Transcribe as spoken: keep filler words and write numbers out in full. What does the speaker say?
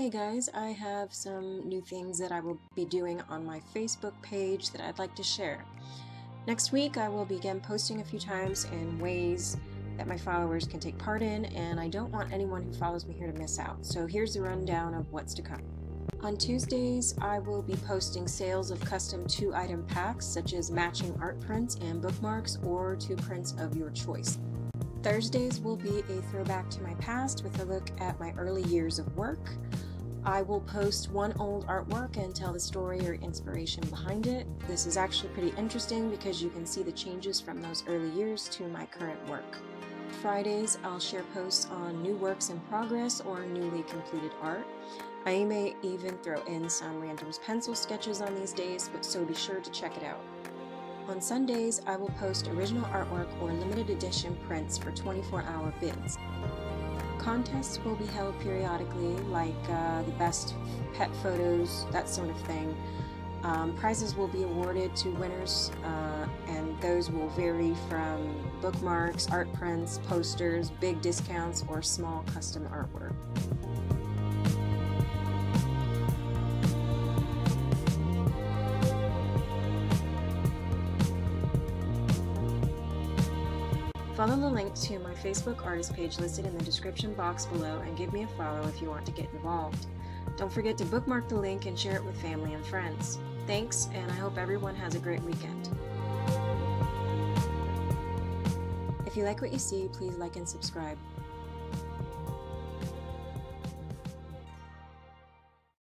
Hey guys, I have some new things that I will be doing on my Facebook page that I'd like to share. Next week I will begin posting a few times in ways that my followers can take part in, and I don't want anyone who follows me here to miss out. So here's the rundown of what's to come. On Tuesdays I will be posting sales of custom two-item packs such as matching art prints and bookmarks, or two prints of your choice. Thursdays will be a throwback to my past with a look at my early years of work. I will post one old artwork and tell the story or inspiration behind it. This is actually pretty interesting because you can see the changes from those early years to my current work. Fridays, I'll share posts on new works in progress or newly completed art. I may even throw in some random pencil sketches on these days, but so be sure to check it out. On Sundays, I will post original artwork or limited edition prints for twenty-four hour bids. Contests will be held periodically, like uh, the best pet photos, that sort of thing. Um, prizes will be awarded to winners, uh, and those will vary from bookmarks, art prints, posters, big discounts, or small custom artwork. Follow the link to my Facebook artist page listed in the description box below and give me a follow if you want to get involved. Don't forget to bookmark the link and share it with family and friends. Thanks, and I hope everyone has a great weekend. If you like what you see, please like and subscribe.